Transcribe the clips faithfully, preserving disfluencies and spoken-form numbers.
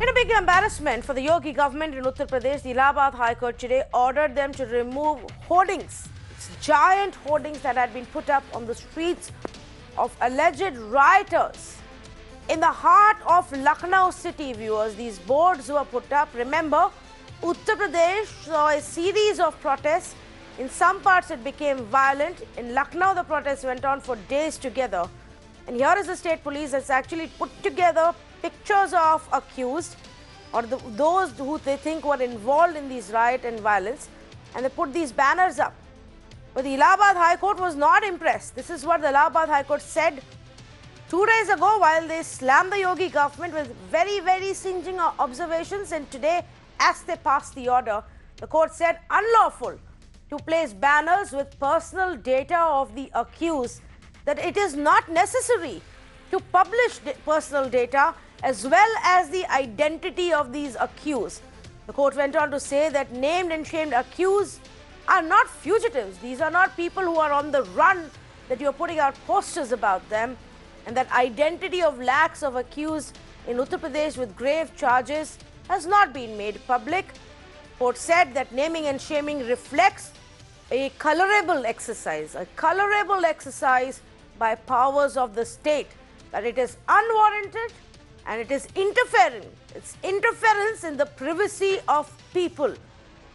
In a big embarrassment for the Yogi government in Uttar Pradesh, the Allahabad High Court today ordered them to remove hoardings, giant hoardings that had been put up on the streets of alleged rioters. In the heart of Lucknow city, viewers, these boards were put up. Remember, Uttar Pradesh saw a series of protests. In some parts it became violent. In Lucknow, the protests went on for days together. And here is the state police that's actually put together pictures of accused or the, those who they think were involved in these riot and violence, and they put these banners up. But the Allahabad High Court was not impressed. This is what the Allahabad High Court said two days ago while they slammed the Yogi government with very, very singeing observations. And today, as they passed the order, the court said unlawful to place banners with personal data of the accused, that it is not necessary to publish personal data as well as the identity of these accused. The court went on to say that named and shamed accused are not fugitives. These are not people who are on the run that you're putting out posters about them, and that identity of lakhs of accused in Uttar Pradesh with grave charges has not been made public. Court said that naming and shaming reflects a colorable exercise, a colorable exercise by powers of the state, that it is unwarranted and it is interfering. It's interference in the privacy of people.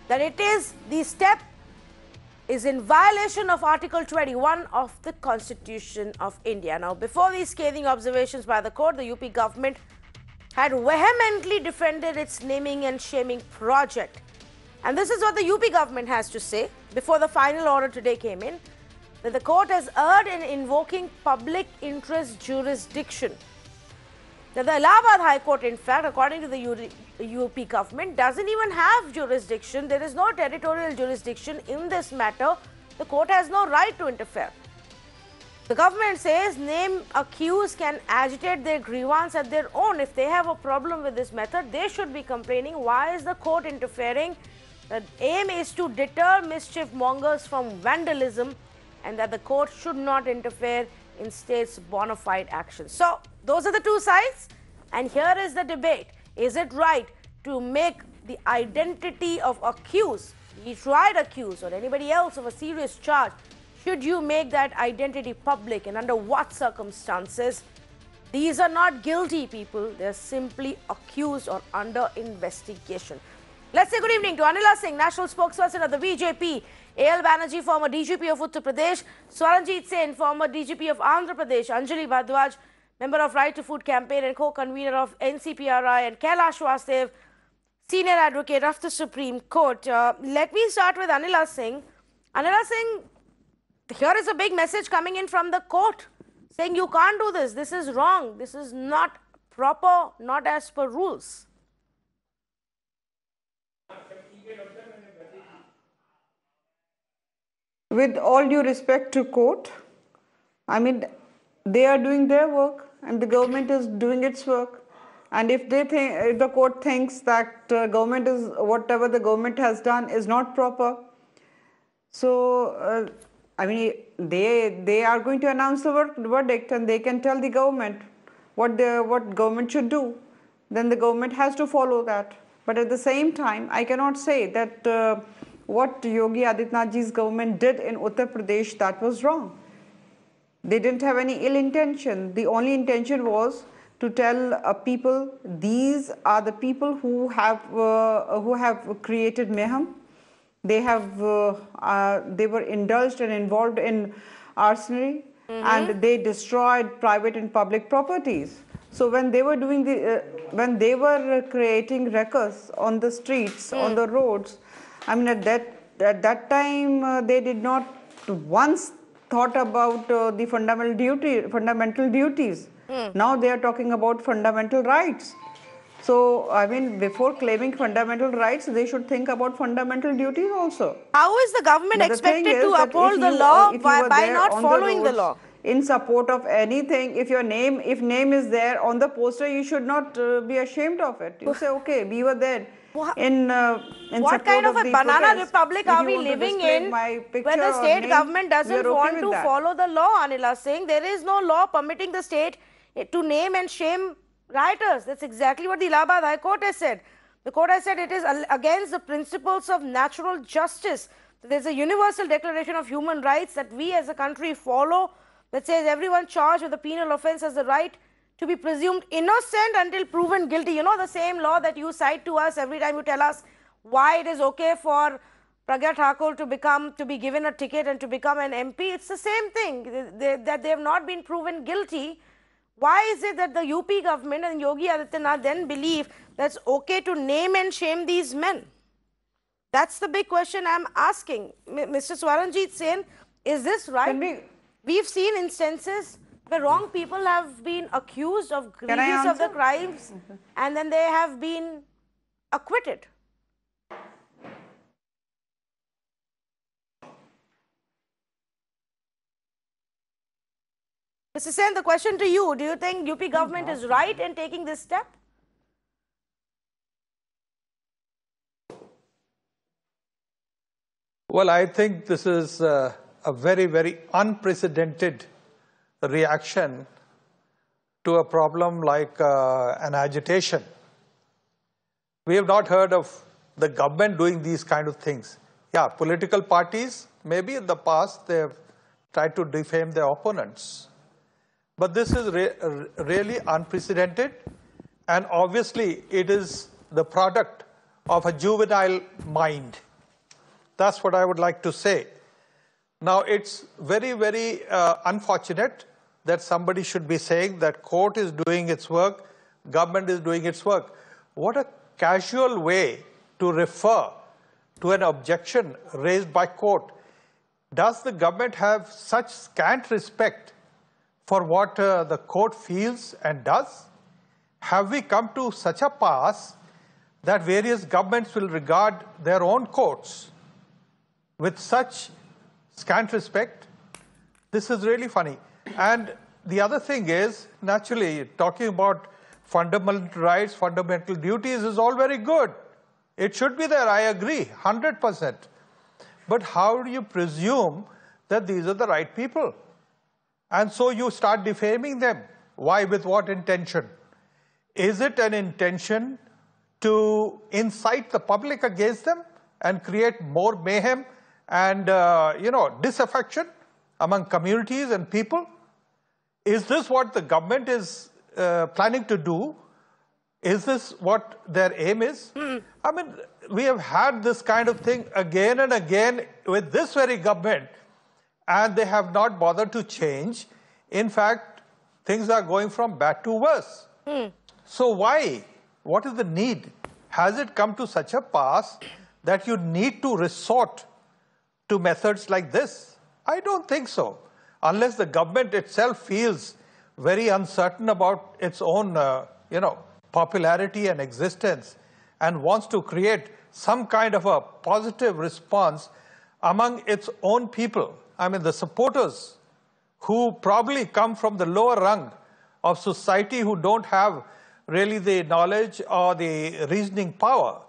That it is, the step is in violation of Article twenty-one of the Constitution of India. Now, before these scathing observations by the court, the U P government had vehemently defended its naming and shaming project. And this is what the U P government has to say before the final order today came in, that the court has erred in invoking public interest jurisdiction. Now, the Allahabad High Court, in fact, according to the U P government, doesn't even have jurisdiction. There is no territorial jurisdiction in this matter. The court has no right to interfere. The government says named accused can agitate their grievance at their own. If they have a problem with this method, they should be complaining. Why is the court interfering? The aim is to deter mischief mongers from vandalism, and that the court should not interfere in states' bona fide actions. So, those are the two sides, and here is the debate. Is it right to make the identity of accused, the tried accused or anybody else of a serious charge, should you make that identity public, and under what circumstances? These are not guilty people, they are simply accused or under investigation. Let's say good evening to Anila Singh, national spokesperson of the B J P, A L Banerjee, former D G P of Uttar Pradesh, Swaranjit Singh, former D G P of Andhra Pradesh, Anjali Bhardwaj, member of Right to Food campaign and co-convener of N C P R I, and Kailash Vasdev, senior advocate of the Supreme Court. Uh, let me start with Anila Singh. Anila Singh, here is a big message coming in from the court saying you can't do this, this is wrong, this is not proper, not as per rules. With all due respect to court, I mean, they are doing their work and the government is doing its work. And if they think, if the court thinks that uh, government is, whatever the government has done is not proper, so uh, I mean, they they are going to announce the verdict and they can tell the government what the what government should do. Then the government has to follow that. But at the same time, I cannot say that uh, what Yogi Adityanath ji's government did in Uttar Pradesh, that was wrong. They didn't have any ill intention. The only intention was to tell uh, people, these are the people who have uh, who have created mayhem. They have uh, uh, they were indulged and involved in arson, mm-hmm. and they destroyed private and public properties. So when they were doing the uh, when they were creating ruckus on the streets, mm. on the roads, I mean, at that, at that time, uh, they did not once thought about uh, the fundamental duty, fundamental duties. Mm. Now they are talking about fundamental rights. So, I mean, before claiming fundamental rights, they should think about fundamental duties also. How is the government but expected to uphold the law by, by not following the, the law? In support of anything, if your name, if name is there on the poster, you should not uh, be ashamed of it. You say, okay, we were there. In, uh, in what kind of, of a banana protest. republic if are we living in where the state name, government doesn't want okay to that. follow the law, Anila Singh? There is no law permitting the state to name and shame rioters. That's exactly what the Allahabad High Court has said. The court has said it is against the principles of natural justice. There's a universal declaration of human rights that we as a country follow that says everyone charged with a penal offense has the right to be presumed innocent until proven guilty. You know, the same law that you cite to us every time you tell us why it is okay for Pragya Thakur to become, to be given a ticket and to become an M P. It's the same thing, they, they, that they have not been proven guilty. Why is it that the U P government and Yogi Adityanath then believe that's okay to name and shame these men? That's the big question I'm asking. Mister Swaranjit Singh, is this right? We, We've seen instances where wrong people have been accused of grievous of the crimes and then they have been acquitted. Mister Sen, the question to you, do you think U P government is right in taking this step? Well, I think this is uh, a very, very unprecedented reaction to a problem like uh, an agitation. We have not heard of the government doing these kind of things. Yeah, political parties, maybe in the past they have tried to defame their opponents. But this is re really unprecedented, and obviously it is the product of a juvenile mind. That's what I would like to say. Now, it's very, very uh, unfortunate that somebody should be saying that court is doing its work, government is doing its work. What a casual way to refer to an objection raised by court. Does the government have such scant respect for what uh, the court feels and does? Have we come to such a pass that various governments will regard their own courts with such scant respect? This is really funny. And the other thing is, naturally, talking about fundamental rights, fundamental duties is all very good. It should be there, I agree, one hundred percent. But how do you presume that these are the right people? And so you start defaming them. Why? With what intention? Is it an intention to incite the public against them and create more mayhem and, uh, you know, disaffection among communities and people? Is this what the government is uh, planning to do? Is this what their aim is? Mm-hmm. I mean, we have had this kind of thing again and again with this very government, and they have not bothered to change. In fact, things are going from bad to worse. Mm. So why? What is the need? Has it come to such a pass that you need to resort to methods like this? I don't think so. Unless the government itself feels very uncertain about its own uh, you know, popularity and existence and wants to create some kind of a positive response among its own people. I mean, the supporters who probably come from the lower rung of society, who don't have really the knowledge or the reasoning power.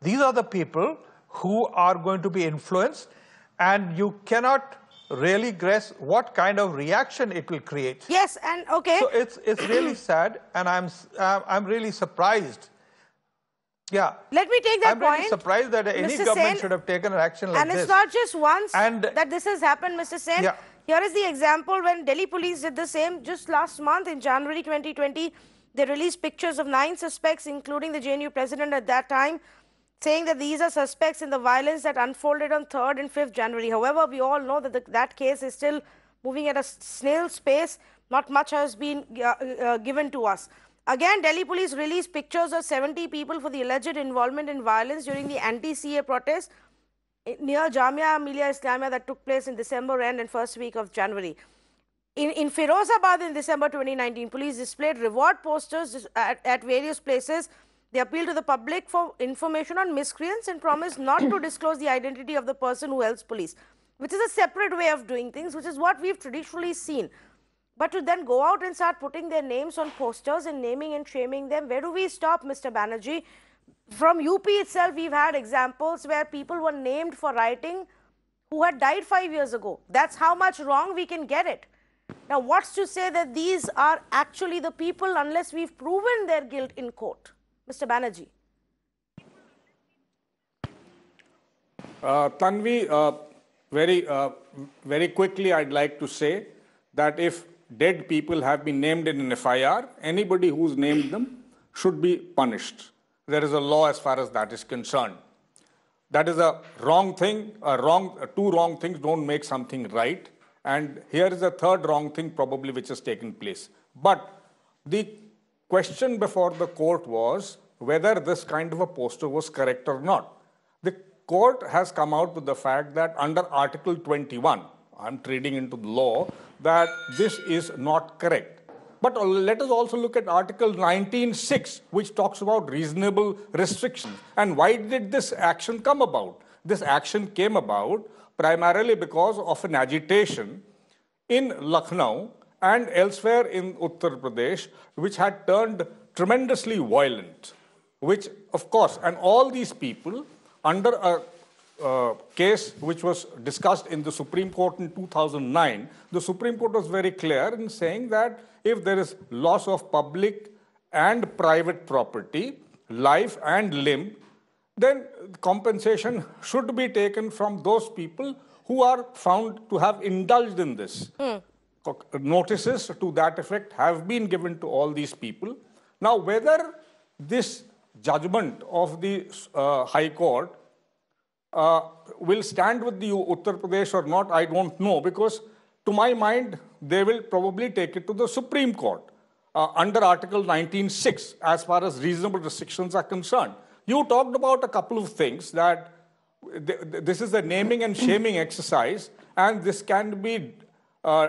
These are the people who are going to be influenced, and you cannot really guess what kind of reaction it will create. Yes, and okay. So it's, it's really sad, and I'm, uh, I'm really surprised. Yeah. Let me take that I'm point. I'm really surprised that any Mister government Sen, should have taken an action like this. And it's this. not just once and, that this has happened, Mister Sen. Yeah. Here is the example when Delhi police did the same just last month in January twenty twenty. They released pictures of nine suspects, including the J N U president at that time, saying that these are suspects in the violence that unfolded on third and fifth January. However, we all know that the, that case is still moving at a snail's pace. Not much has been uh, uh, given to us. Again, Delhi police released pictures of seventy people for the alleged involvement in violence during the anti-C A protest near Jamia Milia Islamia that took place in December end and first week of January. In, in Ferozabad in December twenty nineteen, police displayed reward posters at, at various places. They appealed to the public for information on miscreants and promised not to disclose the identity of the person who helps police, which is a separate way of doing things, which is what we've traditionally seen. But to then go out and start putting their names on posters and naming and shaming them, where do we stop, Mister Banerjee? From U P itself, we've had examples where people were named for rioting who had died five years ago. That's how much wrong we can get it. Now, what's to say that these are actually the people unless we've proven their guilt in court? Mister Banerjee. Uh, Tanvi, uh, very, uh, very quickly, I'd like to say that if dead people have been named in an F I R, anybody who's named them should be punished. There is a law as far as that is concerned. That is a wrong thing. A wrong, uh, two wrong things don't make something right. And here is a third wrong thing probably which has taken place. But the question before the court was whether this kind of a poster was correct or not. The court has come out with the fact that under Article twenty-one, I'm trading into the law, that this is not correct. But let us also look at Article nineteen point six, which talks about reasonable restrictions. And why did this action come about? This action came about primarily because of an agitation in Lucknow and elsewhere in Uttar Pradesh, which had turned tremendously violent, which, of course, and all these people under a Uh, case which was discussed in the Supreme Court in two thousand nine, the Supreme Court was very clear in saying that if there is loss of public and private property, life and limb, then compensation should be taken from those people who are found to have indulged in this. Mm. Notices to that effect have been given to all these people. Now, whether this judgment of the uh, High Court Uh, will stand with the Uttar Pradesh or not, I don't know, because to my mind, they will probably take it to the Supreme Court uh, under Article nineteen point six as far as reasonable restrictions are concerned. You talked about a couple of things that th th this is a naming and shaming exercise, and this can be, uh,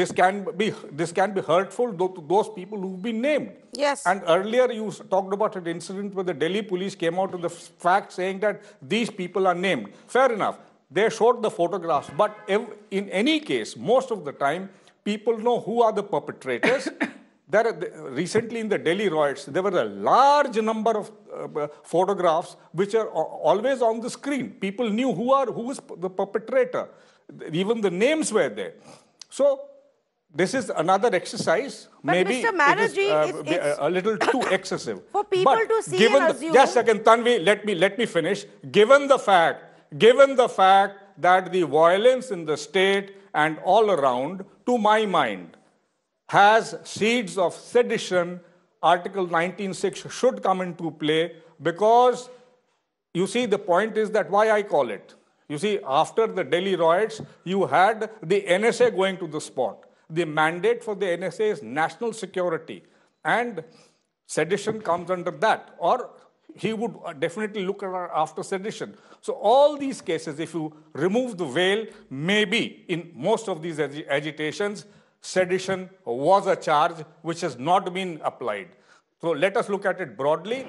this can be, this can be hurtful to those people who've been named. Yes. And earlier you talked about an incident where the Delhi police came out with the fact saying that these people are named. Fair enough. They showed the photographs. But if, in any case, most of the time, people know who are the perpetrators. There are, recently in the Delhi riots, there were a large number of uh, photographs which are always on the screen. People knew who are who is the perpetrator. Even the names were there. So, this is another exercise. But maybe Mister Banerjee, it is, uh, it's a little too excessive. For people but to see given and assume. Just a second, Tanvi, let me, let me finish. Given the fact, given the fact that the violence in the state and all around, to my mind, has seeds of sedition, Article nineteen point six should come into play because, you see, the point is that why I call it. You see, after the Delhi riots, you had the N S A going to the spot. The mandate for the N S A is national security, and sedition comes under that. Or he would definitely look after sedition. So all these cases, if you remove the veil, maybe in most of these ag agitations, sedition was a charge which has not been applied. So let us look at it broadly.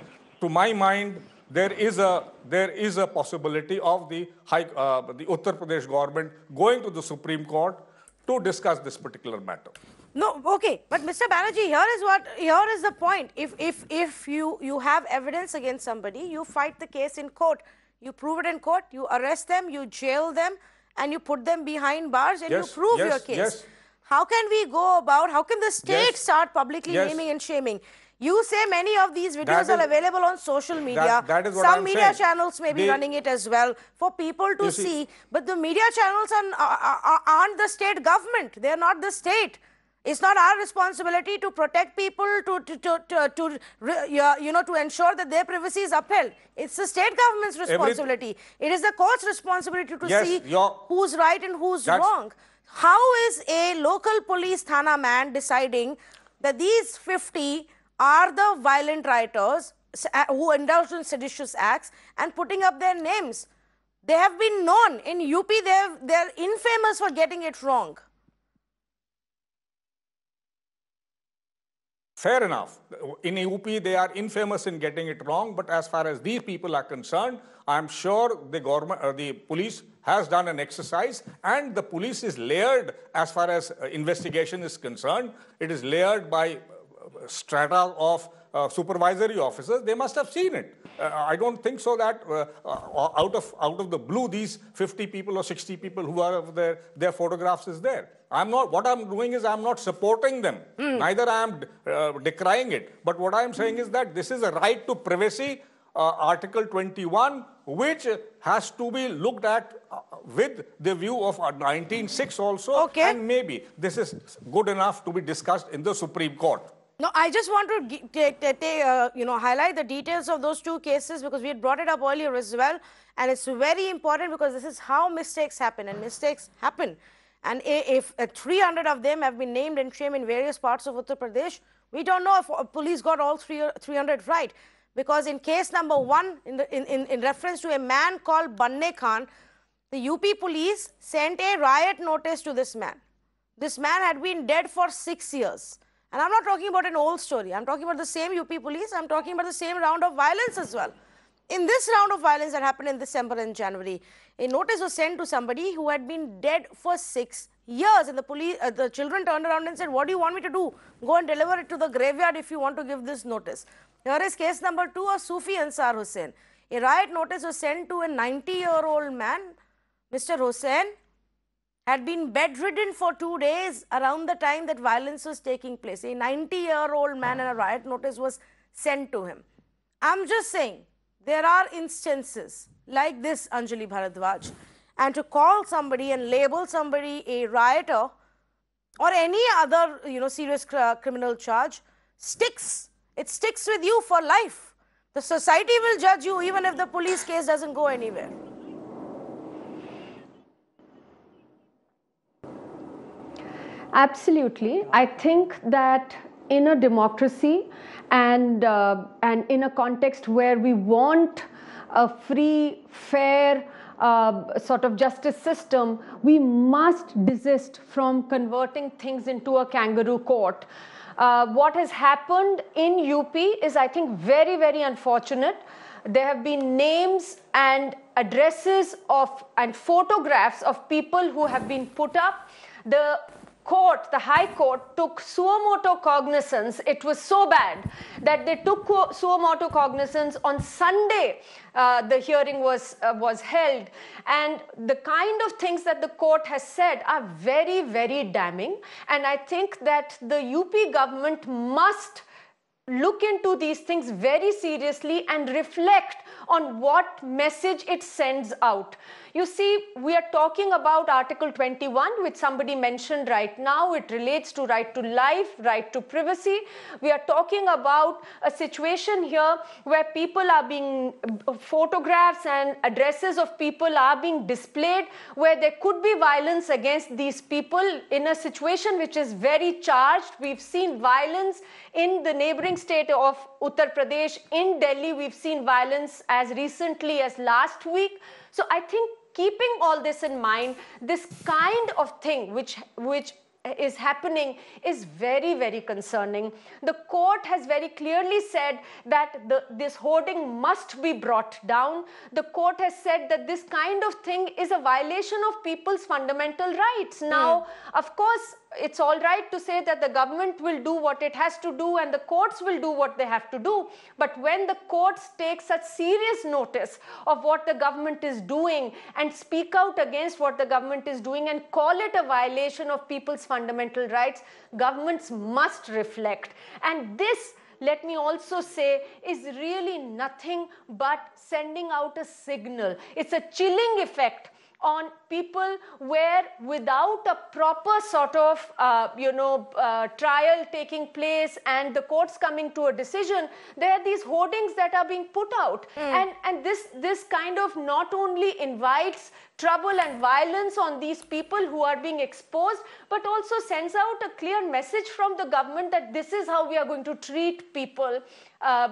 To my mind, there is a there is a possibility of the high, uh, the Uttar Pradesh government going to the Supreme Court to discuss this particular matter. No, okay, but Mister Banerjee, here is what here is the point. If if if you you have evidence against somebody, you fight the case in court, you prove it in court, you arrest them, you jail them, and you put them behind bars, and yes, you prove yes, your case. Yes. How can we go about? How can the state yes, start publicly yes. naming and shaming? You say many of these videos is, are available on social media. That, that is what Some I'm media saying. channels may be they, running it as well for people to see, see. But the media channels are, aren't the state government. They're not the state. It's not our responsibility to protect people, to, to, to, to, to you know, to ensure that their privacy is upheld. It's the state government's responsibility. Every, it is the court's responsibility to yes, see who's right and who's wrong. How is a local police thana man deciding that these fifty... are the violent rioters who indulged in seditious acts and putting up their names? They have been known. In U P, they're, they're infamous for getting it wrong. Fair enough. In U P, they are infamous in getting it wrong. But as far as these people are concerned, I'm sure the government, uh, the police has done an exercise. And the police is layered as far as uh, investigation is concerned. It is layered by strata of uh, supervisory officers, they must have seen it. Uh, I don't think so that uh, uh, out of out of the blue, these fifty people or sixty people who are over there, their photographs is there. I'm not. What I'm doing is I'm not supporting them. Mm. Neither I am uh, decrying it. But what I'm saying mm. is that this is a right to privacy, uh, Article twenty-one, which has to be looked at uh, with the view of nineteen six also. Okay. And maybe this is good enough to be discussed in the Supreme Court. No, I just want to take, take, take, uh, you know, highlight the details of those two cases because we had brought it up earlier as well. And it's very important because this is how mistakes happen, and mistakes happen. And if uh, three hundred of them have been named and shamed in various parts of Uttar Pradesh, we don't know if uh, police got all three hundred right. Because in case number one, in, the, in, in, in reference to a man called Banne Khan, the U P police sent a riot notice to this man. This man had been dead for six years. And I'm not talking about an old story. I'm talking about the same U P police. I'm talking about the same round of violence as well. In this round of violence that happened in December and January, a notice was sent to somebody who had been dead for six years. And the police, uh, the children turned around and said, what do you want me to do? Go and deliver it to the graveyard if you want to give this notice. Here is case number two of Sufi Ansar Hussain. A riot notice was sent to a ninety-year-old man. Mister Hussain had been bedridden for two days around the time that violence was taking place. A ninety-year-old man and a riot notice was sent to him. I'm just saying, there are instances like this, Anjali Bhardwaj, and to call somebody and label somebody a rioter or any other, you know, serious cr criminal charge sticks. It sticks with you for life. The society will judge you even if the police case doesn't go anywhere. Absolutely. I think that in a democracy and, uh, and in a context where we want a free, fair uh, sort of justice system, we must desist from converting things into a kangaroo court. Uh, what has happened in U P is, I think, very, very unfortunate. There have been names and addresses of and photographs of people who have been put up. The court, the High Court, took Suomoto cognizance. It was so bad that they took Suomoto cognizance. On Sunday, uh, the hearing was, uh, was held. And the kind of things that the court has said are very, very damning. And I think that the U P government must look into these things very seriously and reflect on what message it sends out. You see, we are talking about Article twenty-one, which somebody mentioned right now. It relates to right to life, right to privacy. We are talking about a situation here where people are being, photographs and addresses of people are being displayed, where there could be violence against these people in a situation which is very charged. We've seen violence in the neighboring state of Uttar Pradesh. In Delhi, we've seen violence as recently as last week. So I think keeping all this in mind, this kind of thing which, which is happening is very, very concerning. The court has very clearly said that the, this hoarding must be brought down. The court has said that this kind of thing is a violation of people's fundamental rights. Now, mm. of course, it's all right to say that the government will do what it has to do and the courts will do what they have to do. But when the courts take such serious notice of what the government is doing and speak out against what the government is doing and call it a violation of people's fundamental rights, governments must reflect. And this, let me also say, is really nothing but sending out a signal. It's a chilling effect on people where without a proper sort of, uh, you know, uh, trial taking place and the courts coming to a decision, there are these hoardings that are being put out. Mm. And, and this, this kind of not only invites trouble and violence on these people who are being exposed, but also sends out a clear message from the government that this is how we are going to treat people uh,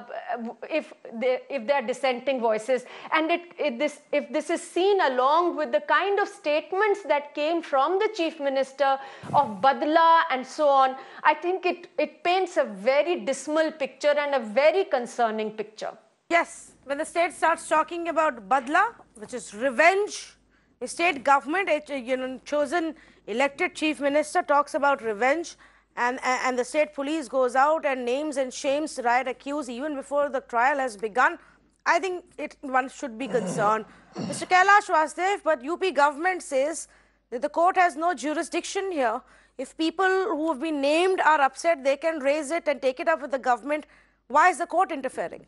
if they, if they are dissenting voices. And it, it, this, if this is seen along with the kind of statements that came from the Chief Minister of Badla and so on, I think it, it paints a very dismal picture and a very concerning picture. Yes, when the state starts talking about Badla, which is revenge, the state government, you know, chosen elected chief minister talks about revenge And, and the state police goes out and names and shames riot accused even before the trial has begun, I think it one should be concerned. Mister Kailash Vasdev, but U P government says that the court has no jurisdiction here. If people who have been named are upset, they can raise it and take it up with the government. Why is the court interfering?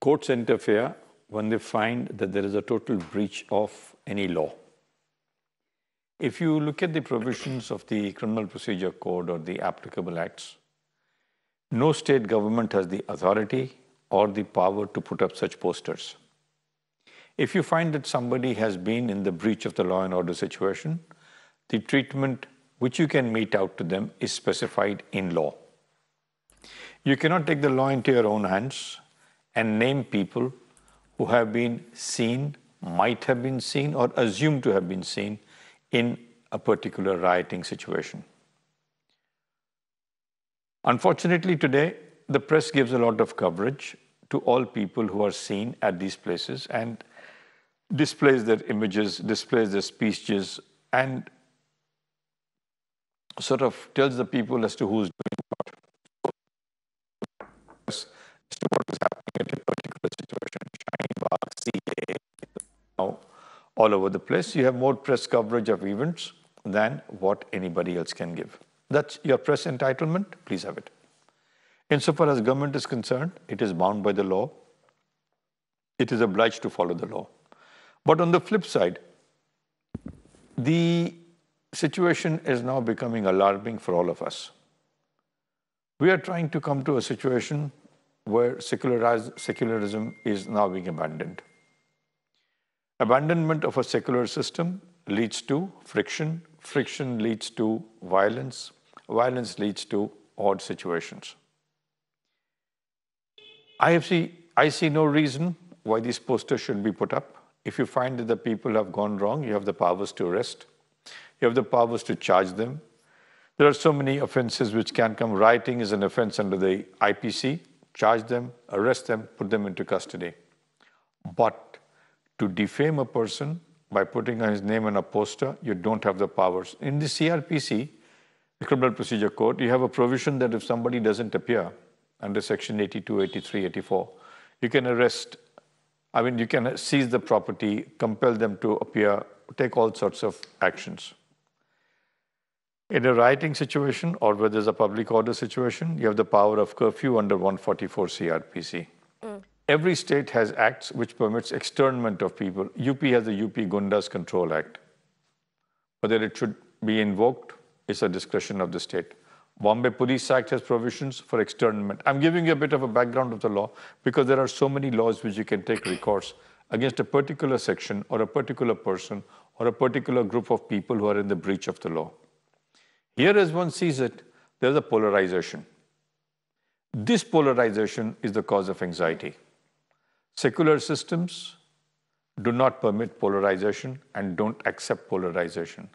Courts interfere when they find that there is a total breach of any law. If you look at the provisions of the Criminal Procedure Code or the applicable acts, no state government has the authority or the power to put up such posters. If you find that somebody has been in the breach of the law and order situation, the treatment which you can mete out to them is specified in law. You cannot take the law into your own hands and name people who have been seen, might have been seen, or assumed to have been seen in a particular rioting situation. Unfortunately, today, the press gives a lot of coverage to all people who are seen at these places and displays their images, displays their speeches, and sort of tells the people as to who's doing what. As to what is happening at a particular situation. Now, all over the place, you have more press coverage of events than what anybody else can give. That's your press entitlement, please have it. Insofar as government is concerned, it is bound by the law. It is obliged to follow the law. But on the flip side, the situation is now becoming alarming for all of us. We are trying to come to a situation where secularism is now being abandoned. Abandonment of a secular system leads to friction. Friction leads to violence. Violence leads to odd situations. I, have see, I see no reason why these posters should be put up. If you find that the people have gone wrong, you have the powers to arrest. You have the powers to charge them. There are so many offenses which can come. Rioting is an offense under the I P C. Charge them, arrest them, put them into custody. But to defame a person by putting his name on a poster, you don't have the powers. In the C R P C, the Criminal Procedure Code, you have a provision that if somebody doesn't appear under Section eighty-two, eighty-three, eighty-four, you can arrest, I mean, you can seize the property, compel them to appear, take all sorts of actions. In a rioting situation or where there's a public order situation, you have the power of curfew under one forty-four C R P C. Mm. Every state has acts which permits externment of people. U P has the U P Gundas Control Act. Whether it should be invoked is a discretion of the state. Bombay Police Act has provisions for externment. I'm giving you a bit of a background of the law because there are so many laws which you can take recourse against a particular section or a particular person or a particular group of people who are in the breach of the law. Here, as one sees it, there's a polarization. This polarization is the cause of anxiety. Secular systems do not permit polarization and don't accept polarization.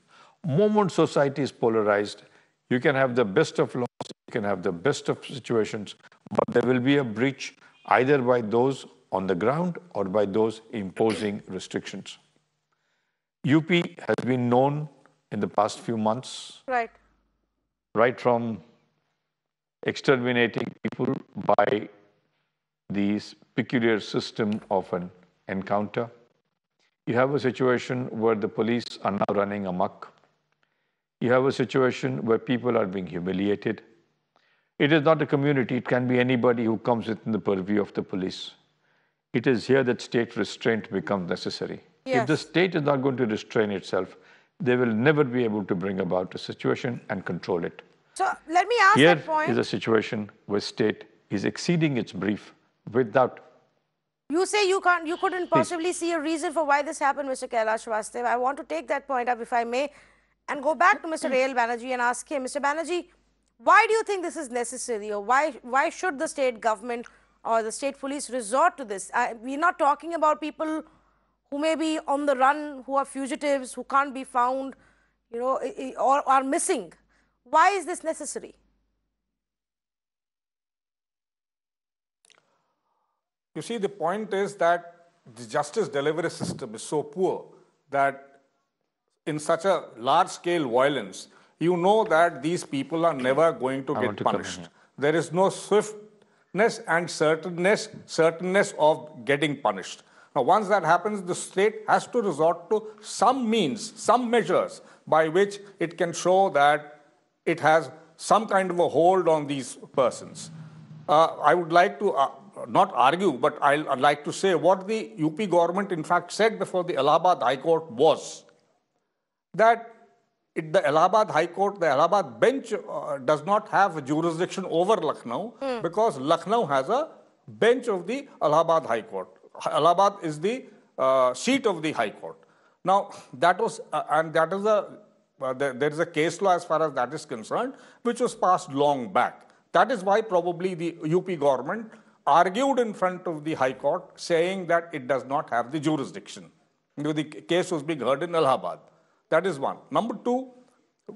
Moment society is polarized, you can have the best of laws, you can have the best of situations, but there will be a breach either by those on the ground or by those imposing restrictions. U P has been known in the past few months. Right. Right from exterminating people by this peculiar system of an encounter. You have a situation where the police are now running amok. You have a situation where people are being humiliated. It is not a community. It can be anybody who comes within the purview of the police. It is here that state restraint becomes necessary. Yes. If the state is not going to restrain itself, they will never be able to bring about a situation and control it. So let me ask that point. Here is a situation where state is exceeding its brief without. You say you can't, you couldn't possibly see a reason for why this happened, Mister Kailash Vasdev. I want to take that point up, if I may, and go back to Mister A L Banerjee and ask him, Mister Banerjee, why do you think this is necessary, or why why should the state government or the state police resort to this? I, we're not talking about people who may be on the run, who are fugitives, who can't be found, you know, or are missing. Why is this necessary? You see, the point is that the justice delivery system is so poor that in such a large-scale violence, you know that these people are never going to get punished. There is no swiftness and certainness, certainness of getting punished. Now, once that happens, the state has to resort to some means, some measures by which it can show that it has some kind of a hold on these persons. Uh, I would like to uh, not argue, but I'll, I'd like to say what the U P government in fact said before the Allahabad High Court was that it, the Allahabad High Court, the Allahabad bench uh, does not have jurisdiction over Lucknow mm. because Lucknow has a bench of the Allahabad High Court. Allahabad is the uh, seat of the High Court. Now, that was, uh, and that is a, uh, there, there is a case law as far as that is concerned, which was passed long back. That is why probably the U P government argued in front of the High Court saying that it does not have the jurisdiction. The case was being heard in Allahabad. That is one. Number two,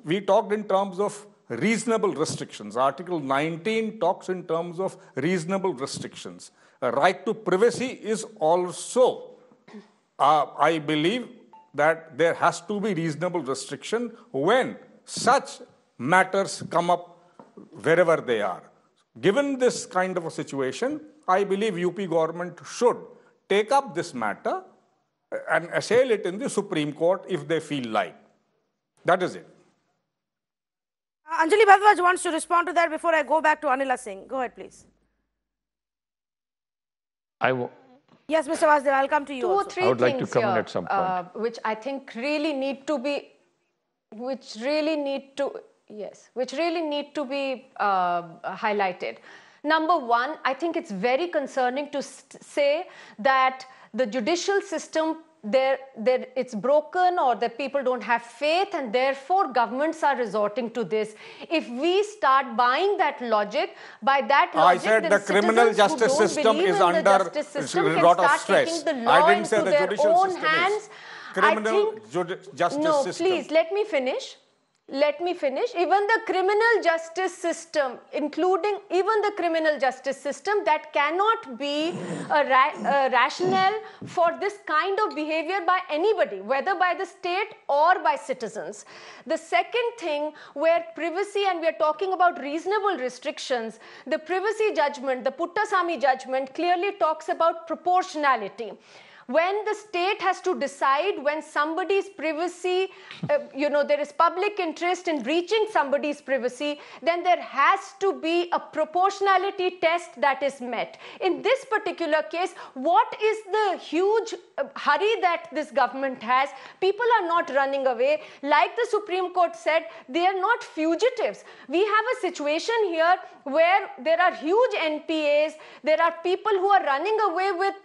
we talked in terms of reasonable restrictions. Article nineteen talks in terms of reasonable restrictions. A right to privacy is also, uh, I believe, that there has to be reasonable restriction when such matters come up wherever they are. Given this kind of a situation, I believe U P government should take up this matter and assail it in the Supreme Court if they feel like. That is it. Anjali Bhardwaj wants to respond to that before I go back to Anila Singh. Go ahead, please. I w yes, Mister Vasdev, I'll come to you. Two also. Or three I would things like to comment here, at some point. Uh, which I think really need to be, which really need to, yes, which really need to be uh, highlighted. Number one, I think it's very concerning to say that the judicial system, They're, they're, it's broken, or that people don't have faith, and therefore governments are resorting to this. If we start buying that logic, by that logic, I said the criminal justice system is under a lot of stress. I didn't say the judicial system is. Criminal justice no, system. No, please let me finish. Let me finish. Even the criminal justice system, including even the criminal justice system, that cannot be a, ra a rationale for this kind of behavior by anybody, whether by the state or by citizens. The second thing, where privacy, and we are talking about reasonable restrictions, the privacy judgment, the Puttaswamy judgment, clearly talks about proportionality. When the state has to decide when somebody's privacy, uh, you know, there is public interest in breaching somebody's privacy, then there has to be a proportionality test that is met. In this particular case, what is the huge hurry that this government has? People are not running away. Like the Supreme Court said, they are not fugitives. We have a situation here where there are huge N P As, there are people who are running away with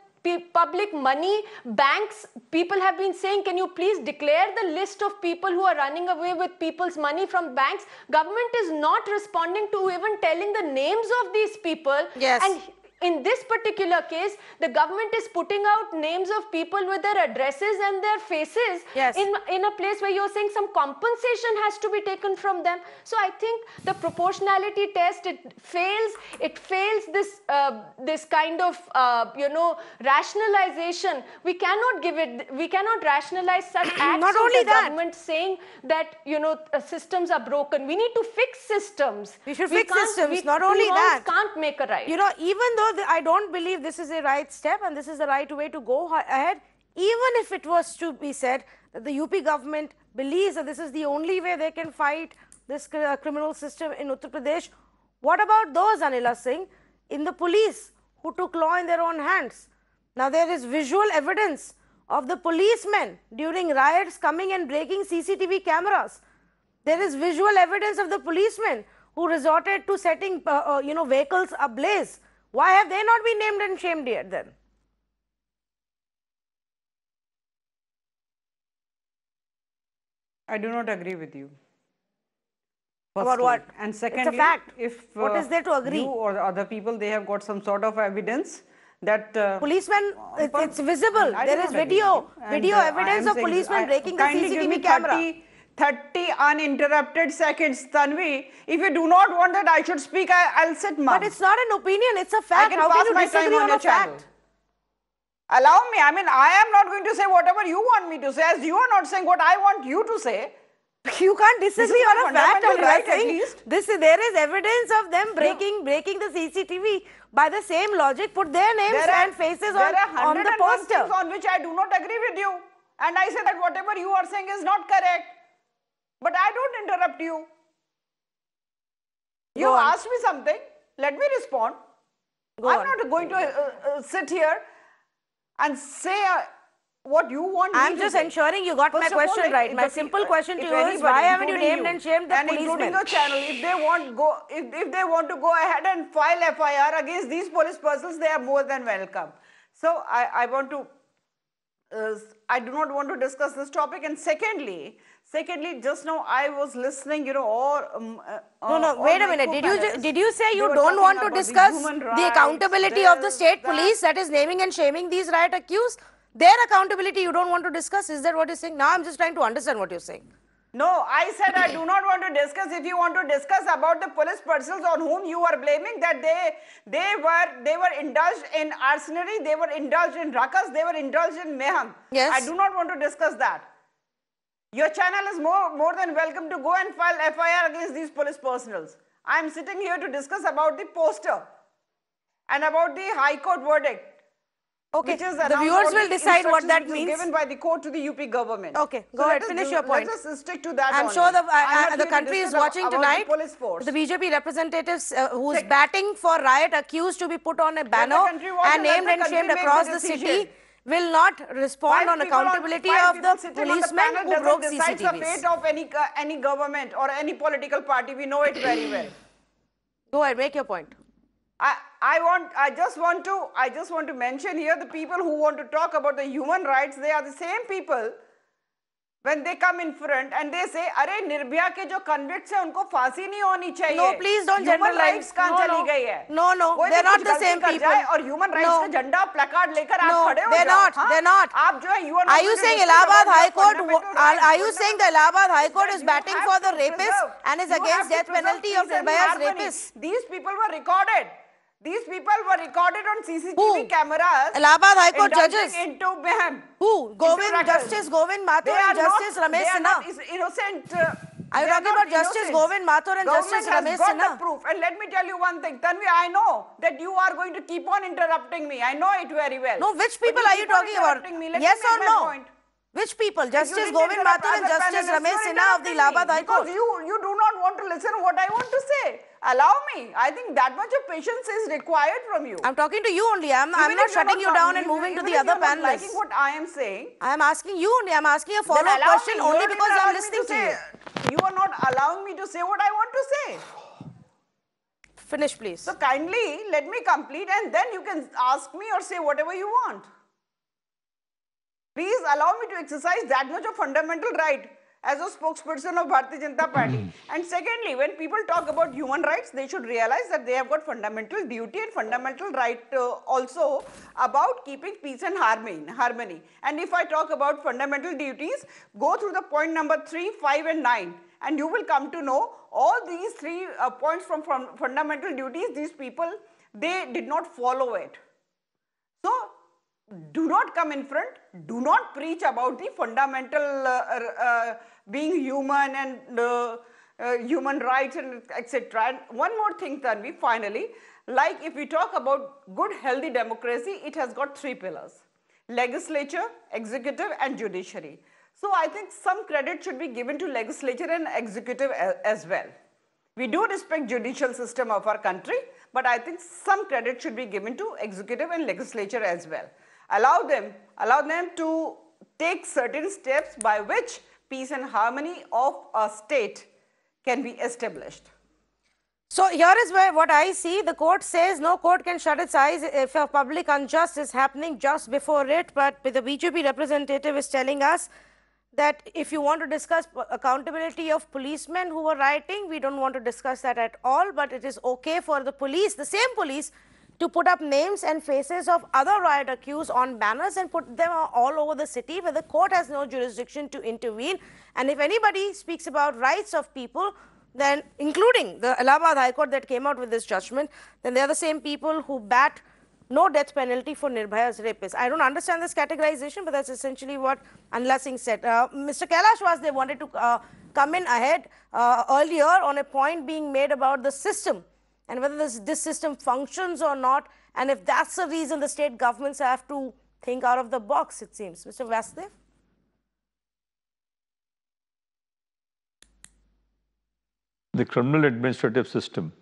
public money, banks. People have been saying, can you please declare the list of people who are running away with people's money from banks? Government is not responding to even telling the names of these people. Yes. And in this particular case, the government is putting out names of people with their addresses and their faces. Yes. in, in a place where you're saying some compensation has to be taken from them. So I think the proportionality test, it fails. It fails this, uh, this kind of, uh, you know, rationalization. We cannot give it, we cannot rationalize such acts. Not only that, government saying that, you know, uh, systems are broken. We need to fix systems. We should we fix systems, we, not only that. Can't make a right. You know, even though I don't believe this is a right step and this is the right way to go ahead, even if it was to be said that the U P government believes that this is the only way they can fight this criminal system in Uttar Pradesh, what about those, Anila Singh, in the police who took law in their own hands? Now, there is visual evidence of the policemen during riots coming and breaking C C T V cameras. There is visual evidence of the policemen who resorted to setting uh, uh, you know, vehicles ablaze. Why have they not been named and shamed yet then? I do not agree with you. First About what? And secondly, it's a fact. If, uh, what is there to agree? You or other people, they have got some sort of evidence that... Uh, policemen, it, it's visible. I there is video, and, video uh, evidence of policemen breaking the C C T V camera. thirty uninterrupted seconds, Tanvi. If you do not want that I should speak, I, I'll sit mum. But it's not an opinion, it's a fact. I can How pass can you my disagree time on, on a fact? Channel. Allow me. I mean, I am not going to say whatever you want me to say, as you are not saying what I want you to say. You can't disagree on a fact, I'm right, at least. This is, there is evidence of them breaking no. breaking the C C T V by the same logic, put their names are, and faces on, on the poster. There are on which I do not agree with you. And I say that whatever you are saying is not correct. But I don't interrupt you. You Go asked on. me something, let me respond. Go I'm on. not going to uh, uh, sit here and say... Uh, what you want I'm just ensuring you got my question right. My simple question to you is, why haven't you named and shamed the policemen? And including your channel, if they want go, if, if they want to go ahead and file F I R against these police persons, they are more than welcome. So I, I want to, uh, I do not want to discuss this topic. And secondly, secondly, just now I was listening, you know, or um, uh, no, no, wait a minute. Did you ju did you say you don't want to discuss the accountability of the state police that is naming and shaming these riot accused? Their accountability you don't want to discuss, is that what you're saying? Now I'm just trying to understand what you're saying. No, I said I do not want to discuss. If you want to discuss about the police persons on whom you are blaming that they they were they were indulged in arsonery, they were indulged in ruckus, they were indulged in mayhem. Yes. I do not want to discuss that. Your channel is more, more than welcome to go and file F I R against these police personnels. I am sitting here to discuss about the poster and about the High Court verdict. Okay, the viewers will decide what that means. Given by the court to the U P government. Okay, go so ahead, finish your point. Let us stick to that. I'm only. sure the, uh, I'm the country is watching tonight. The, the B J P representatives uh, who is batting for riot accused to be put on a banner and named and shamed across the city will not respond on accountability on, of the policemen who broke C C T Vs. It's the fate of any, uh, any government or any political party. We know it very well. Go ahead, make your point. I, I want. I just want to. I just want to mention here the people who want to talk about the human rights. They are the same people when they come in front and they say, "Arey Nirbhaya ke jo convicts hai unko फांसी नहीं होनी चाहिए." No, please don't generalize. No, no. No, no. They're not the same people. और human rights का झंडा placard लेकर आप खड़े हो जाओ. No, they're not. They're not. आप जो है, you are not. Are you saying Allahabad High Court? Are you saying the Allahabad High Court is batting for the rapist and is against death penalty of Nirbhaya's rapists? These people were recorded. These people were recorded on C C T V Who? cameras. Allahabad High Court judges. Into mayhem. Who? Govind, into Justice Govind Mathur and Justice not, Ramesh Sinha. innocent. Uh, Are you talking about innocent. Justice Govind Mathur and Government Justice Ramesh Sinha? Government has got the proof. And let me tell you one thing. Tanvi, I know that you are going to keep on interrupting me. I know it very well. No, which people are you talking about? Yes or no? Point. Which people? Justice Govind Mathur and Justice Ramesh Sinha of the Allahabad High Court. You, you do not want to listen to what I want to say. Allow me. I think that much of patience is required from you. I'm talking to you only. I'm, I'm not shutting you down and moving to the other panelists. Liking what I am saying. I'm asking you only. I'm asking a follow-up question only because I'm listening to you. You are not allowing me to say what I want to say. Finish, please. So kindly let me complete and then you can ask me or say whatever you want. Please allow me to exercise that much of fundamental right as a spokesperson of Bharatiya Janata Party. And secondly, when people talk about human rights, they should realize that they have got fundamental duty and fundamental right uh, also about keeping peace and harmony. And if I talk about fundamental duties, go through the point number three, five and nine. And you will come to know all these three uh, points from, from fundamental duties, these people, they did not follow it. So, do not come in front, do not preach about the fundamental uh, uh, being human and uh, uh, human rights and et cetera. And one more thing, Tanvi, finally, like if we talk about good healthy democracy, it has got three pillars, legislature, executive and judiciary. So I think some credit should be given to legislature and executive as well. We do respect judicial system of our country, but I think some credit should be given to executive and legislature as well. Allow them, allow them to take certain steps by which peace and harmony of a state can be established. So here is where what I see. The court says no court can shut its eyes if a public unjust is happening just before it. But the B J P representative is telling us that if you want to discuss accountability of policemen who were rioting, we don't want to discuss that at all. But it is okay for the police, the same police, to put up names and faces of other riot accused on banners and put them all over the city where the court has no jurisdiction to intervene. And if anybody speaks about rights of people, then including the Allahabad High Court that came out with this judgment, then they are the same people who bat no death penalty for Nirbhaya's rapists. I don't understand this categorization, but that's essentially what Anila Singh said. Uh, Mister Kailash Vasdev wanted to uh, come in ahead uh, earlier on a point being made about the system and whether this, this system functions or not, and if that's the reason the state governments have to think out of the box, it seems. Mister Vasdev? The criminal administrative system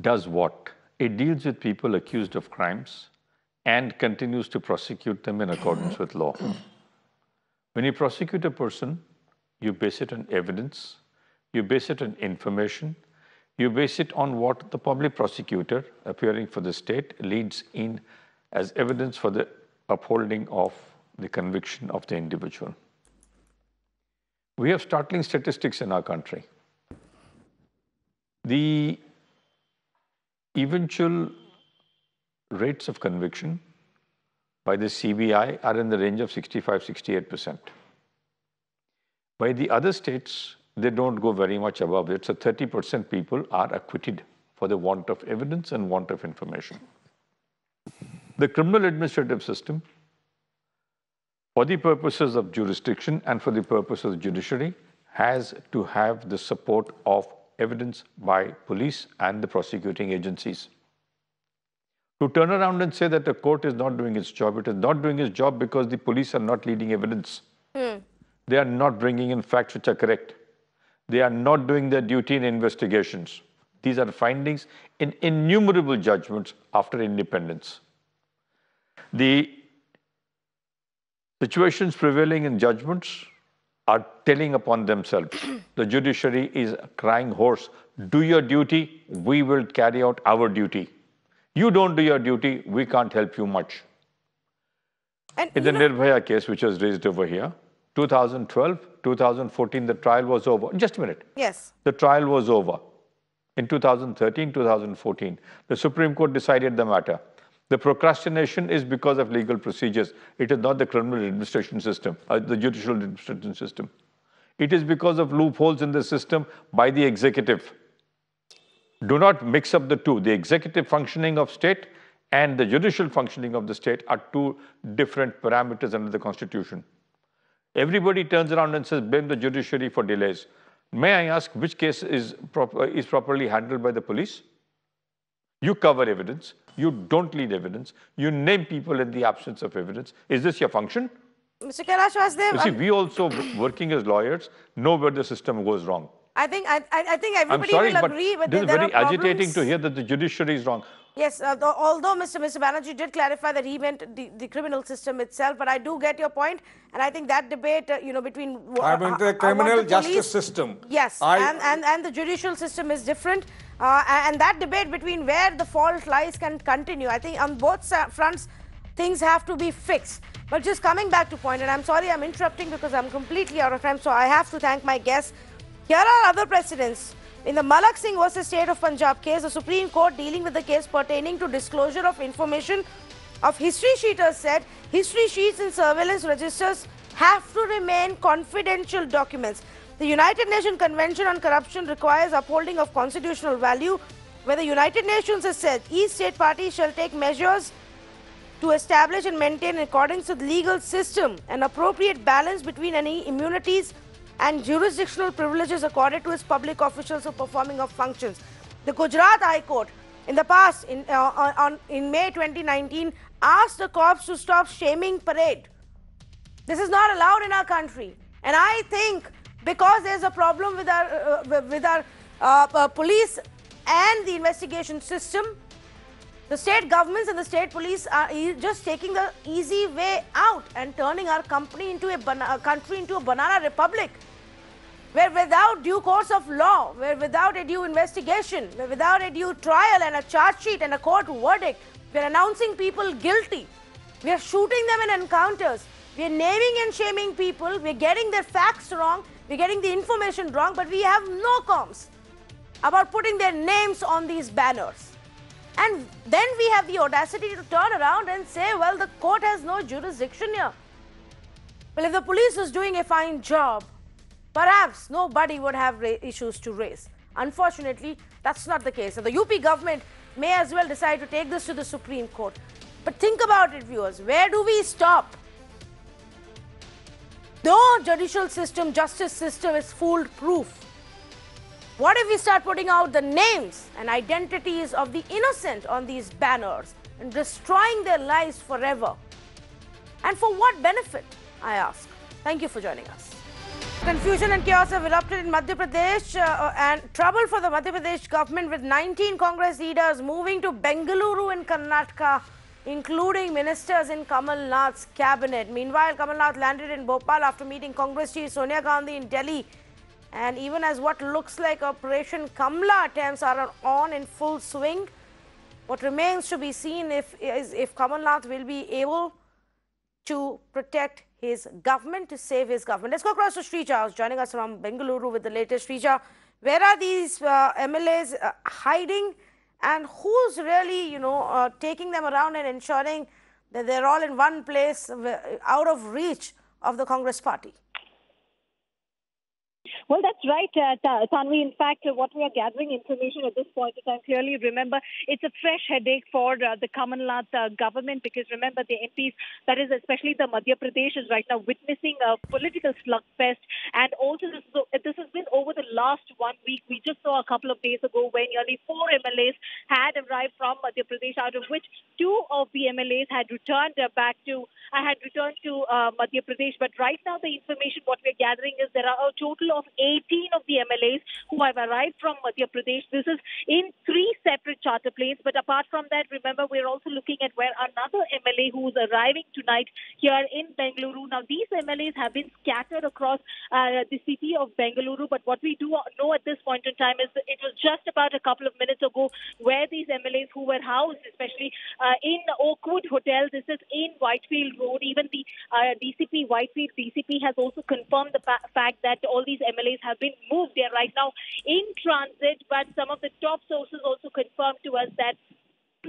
does what? It deals with people accused of crimes and continues to prosecute them in accordance with law. When you prosecute a person, you base it on evidence, you base it on information, you base it on what the public prosecutor appearing for the state leads in as evidence for the upholding of the conviction of the individual. We have startling statistics in our country. The eventual rates of conviction by the C B I are in the range of sixty-five to sixty-eight percent. By the other states, they don't go very much above it. So thirty percent people are acquitted for the want of evidence and want of information. The criminal administrative system, for the purposes of jurisdiction and for the purposes of judiciary, has to have the support of evidence by police and the prosecuting agencies. To turn around and say that the court is not doing its job, it is not doing its job because the police are not leading evidence. Mm. They are not bringing in facts which are correct. They are not doing their duty in investigations. These are findings in innumerable judgments after independence. The situations prevailing in judgments are telling upon themselves. The judiciary is crying hoarse. Do your duty, we will carry out our duty. You don't do your duty, we can't help you much. And in the Nirbhaya case, which was raised over here, two thousand twelve, two thousand fourteen, the trial was over. Just a minute. Yes. The trial was over. In two thousand thirteen, two thousand fourteen, the Supreme Court decided the matter. The procrastination is because of legal procedures. It is not the criminal administration system, uh, the judicial administration system. It is because of loopholes in the system by the executive. Do not mix up the two. The executive functioning of state and the judicial functioning of the state are two different parameters under the Constitution. Everybody turns around and says, blame the judiciary for delays. May I ask which case is, prop is properly handled by the police? You cover evidence. You don't lead evidence. You name people in the absence of evidence. Is this your function? Mister Kailash Vasdev, you see, we also, working as lawyers, know where the system goes wrong. I think I, I think everybody sorry, will agree. But this is very agitating to hear that the judiciary is wrong. Yes, uh, the, although Mister Mister Banerjee did clarify that he meant the, the criminal system itself, but I do get your point, and I think that debate, uh, you know, between uh, I mean the criminal the justice police, system. Yes, I, and, and and the judicial system is different. Uh, and that debate between where the fault lies can continue. I think on both fronts, things have to be fixed. But just coming back to point, and I'm sorry I'm interrupting because I'm completely out of time, so I have to thank my guests. Here are other precedents. In the Malak Singh versus State of Punjab case, the Supreme Court dealing with the case pertaining to disclosure of information of history sheeters said, history sheets and surveillance registers have to remain confidential documents. The United Nations Convention on Corruption requires upholding of constitutional value, where the United Nations has said each state party shall take measures to establish and maintain in accordance with legal system an appropriate balance between any immunities and jurisdictional privileges accorded to its public officials for performing of functions. The Gujarat High Court in the past, in, uh, on, in May twenty nineteen, asked the cops to stop shaming parade. This is not allowed in our country, and I think because there's a problem with our uh, with our uh, uh, police and the investigation system, the state governments and the state police are just taking the easy way out and turning our company into a, a country into a banana republic, where without due course of law, where without a due investigation, where without a due trial and a charge sheet and a court verdict, we're announcing people guilty, we're shooting them in encounters, we're naming and shaming people, we're getting their facts wrong, we're getting the information wrong, but we have no qualms about putting their names on these banners. And then we have the audacity to turn around and say, well, the court has no jurisdiction here. Well, if the police was doing a fine job, perhaps nobody would have issues to raise. Unfortunately, that's not the case. And the U P government may as well decide to take this to the Supreme Court. But think about it, viewers. Where do we stop? No judicial system, justice system is foolproof. What if we start putting out the names and identities of the innocent on these banners and destroying their lives forever? And for what benefit, I ask? Thank you for joining us. Confusion and chaos have erupted in Madhya Pradesh uh, and trouble for the Madhya Pradesh government, with nineteen Congress leaders moving to Bengaluru in Karnataka, including ministers in Kamal Nath's cabinet. Meanwhile, Kamal Nath landed in Bhopal after meeting Congress chief Sonia Gandhi in Delhi. And even as what looks like Operation Kamla attempts are on in full swing, what remains to be seen if, is if Kamal Nath will be able to protect his government, to save his government. Let's go across to Shrija, who's joining us from Bengaluru with the latest. Shrija, where are these uh, M L As uh, hiding? And who's really, you know, uh, taking them around and ensuring that they're all in one place, out of reach of the Congress party? Well, that's right, uh, Tanvi. In fact, uh, what we are gathering information at this point in time, clearly remember, it's a fresh headache for uh, the Kamal Nath uh, government, because remember, the M Ps, that is especially the Madhya Pradesh, is right now witnessing a political slugfest. And also, this, this has been over the last one week. We just saw a couple of days ago when nearly four M L As had arrived from Madhya Pradesh, out of which two of the M L As had returned back to, uh, had returned to uh, Madhya Pradesh. But right now, the information what we're gathering is there are a total of eighteen of the M L As who have arrived from Madhya Pradesh. This is in three separate charter planes. But apart from that, remember, we're also looking at where another M L A who's arriving tonight here in Bengaluru. Now, these M L As have been scattered across uh, the city of Bengaluru. But what we do know at this point in time is that it was just about a couple of minutes ago where these M L As who were housed, especially uh, in Oakwood Hotel, this is in Whitefield Road. Even the uh, D C P, Whitefield D C P, has also confirmed the fa fact that all these M L As M L As have been moved there right now in transit, but some of the top sources also confirmed to us that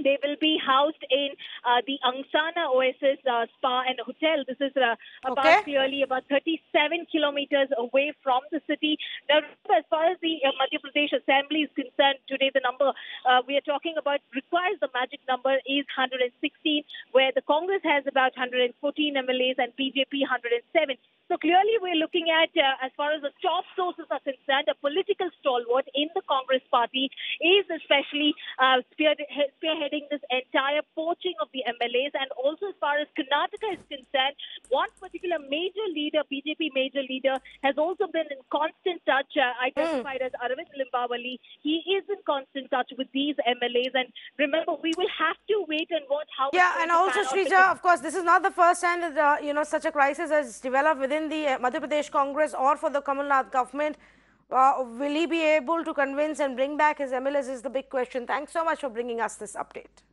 they will be housed in uh, the Angsana Oasis uh, Spa and Hotel. This is uh, about okay. clearly about thirty-seven kilometers away from the city. Now, as far as the uh, Madhya Pradesh Assembly is concerned, today the number uh, we are talking about requires the magic number is one hundred sixteen, where the Congress has about one hundred fourteen M L As and B J P one hundred seven. So clearly we're looking at, uh, as far as the top sources are concerned, a political stalwart in the Congress party is especially uh, spearheading this entire poaching of the M L As. And also, as far as Karnataka is concerned, one particular major leader, B J P major leader, has also been in constant touch, uh, identified mm. as Arvind Limbawali. He is in constant touch with these M L As. And remember, we will have to wait and watch how... Yeah, and also, Shrija, of course, this is not the first time that, uh, you know, such a crisis has developed within the Madhya Pradesh Congress or for the Kamal Nath government. Uh, will he be able to convince and bring back his M L As is the big question. Thanks so much for bringing us this update.